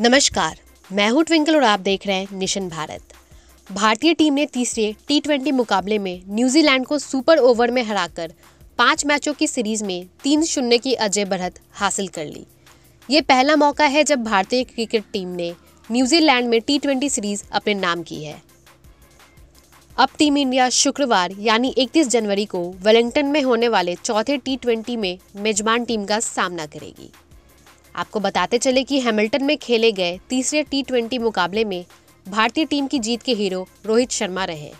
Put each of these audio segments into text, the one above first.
नमस्कार, मैं हूं ट्विंकल और आप देख रहे हैं नेशन भारत। भारतीय टीम ने तीसरे T20 मुकाबले में न्यूजीलैंड को सुपर ओवर में हराकर 5 मैचों की सीरीज में 3-0 की अजय बढ़त हासिल कर ली। ये पहला मौका है जब भारतीय क्रिकेट टीम ने न्यूजीलैंड में T20 सीरीज अपने नाम की है। अब टीम इंडिया शुक्रवार यानी 31 जनवरी को वेलिंगटन में होने वाले चौथे T20 में मेजबान टीम का सामना करेगी। आपको बताते चले कि हैमिल्टन में खेले गए तीसरे T20 मुकाबले में भारतीय टीम की जीत के हीरो रोहित शर्मा रहे,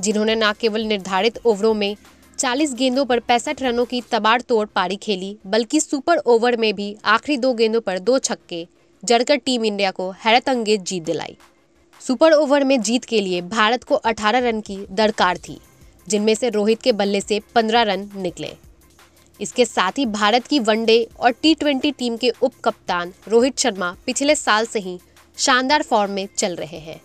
जिन्होंने न केवल निर्धारित ओवरों में 40 गेंदों पर 65 रनों की तबाड़तोड़ पारी खेली, बल्कि सुपर ओवर में भी आखिरी 2 गेंदों पर 2 छक्के जड़कर टीम इंडिया को हैरतअंगेज जीत दिलाई। सुपर ओवर में जीत के लिए भारत को 18 रन की दरकार थी, जिनमें से रोहित के बल्ले से 15 रन निकले। इसके साथ ही भारत की वनडे और T20 टीम के उप कप्तान रोहित शर्मा पिछले साल से ही शानदार फॉर्म में चल रहे हैं।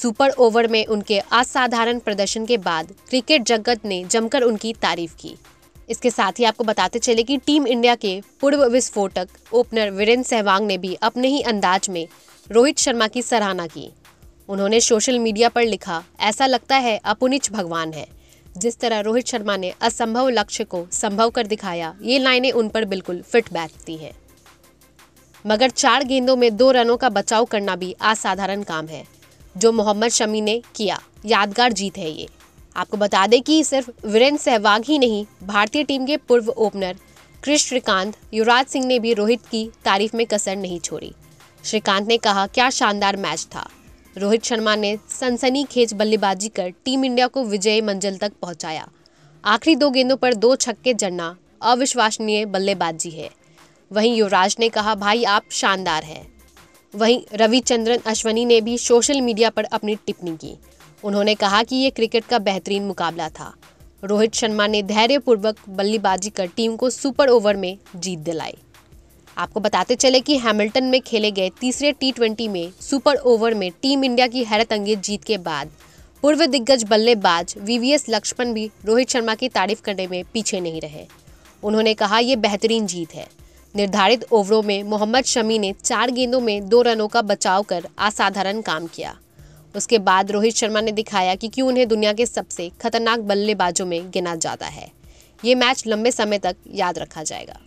सुपर ओवर में उनके असाधारण प्रदर्शन के बाद क्रिकेट जगत ने जमकर उनकी तारीफ की। इसके साथ ही आपको बताते चले कि टीम इंडिया के पूर्व विस्फोटक ओपनर वीरेंद्र सहवाग ने भी अपने ही अंदाज में रोहित शर्मा की सराहना की। उन्होंने सोशल मीडिया पर लिखा, ऐसा लगता है अपुनिच भगवान है, जिस तरह रोहित शर्मा ने असंभव लक्ष्य को संभव कर दिखाया, ये लाइनें उन पर बिल्कुल फिट बैठती हैं। मगर 4 गेंदों में 2 रनों का बचाव करना भी असाधारण काम है, जो मोहम्मद शमी ने किया। यादगार जीत है ये। आपको बता दें कि सिर्फ वीरेंद्र सहवाग ही नहीं, भारतीय टीम के पूर्व ओपनर कृषि श्रीकांत, युवराज सिंह ने भी रोहित की तारीफ में कसर नहीं छोड़ी। श्रीकांत ने कहा, क्या शानदार मैच था। रोहित शर्मा ने सनसनीखेज बल्लेबाजी कर टीम इंडिया को विजयी मंजिल तक पहुंचाया। आखिरी 2 गेंदों पर 2 छक्के जड़ना अविश्वसनीय बल्लेबाजी है। वहीं युवराज ने कहा, भाई आप शानदार हैं। वहीं रविचंद्रन अश्विनी ने भी सोशल मीडिया पर अपनी टिप्पणी की। उन्होंने कहा कि ये क्रिकेट का बेहतरीन मुकाबला था। रोहित शर्मा ने धैर्यपूर्वक बल्लेबाजी कर टीम को सुपर ओवर में जीत दिलाई। आपको बताते चले कि हैमिल्टन में खेले गए तीसरे T20 में सुपर ओवर में टीम इंडिया की हैरतअंगेज जीत के बाद पूर्व दिग्गज बल्लेबाज VVS लक्ष्मण भी रोहित शर्मा की तारीफ करने में पीछे नहीं रहे। उन्होंने कहा, ये बेहतरीन जीत है। निर्धारित ओवरों में मोहम्मद शमी ने 4 गेंदों में 2 रनों का बचाव कर असाधारण काम किया। उसके बाद रोहित शर्मा ने दिखाया कि क्यों उन्हें दुनिया के सबसे खतरनाक बल्लेबाजों में गिना जाता है। ये मैच लंबे समय तक याद रखा जाएगा।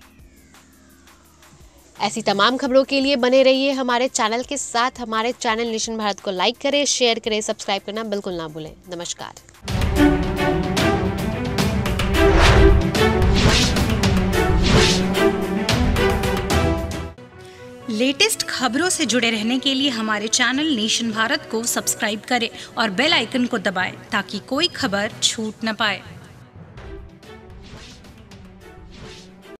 ऐसी तमाम खबरों के लिए बने रहिए हमारे चैनल के साथ। हमारे चैनल नेशन भारत को लाइक करें, शेयर करें, सब्सक्राइब करना बिल्कुल ना भूलें। नमस्कार। लेटेस्ट खबरों से जुड़े रहने के लिए हमारे चैनल नेशन भारत को सब्सक्राइब करें और बेल आइकन को दबाएं ताकि कोई खबर छूट न पाए।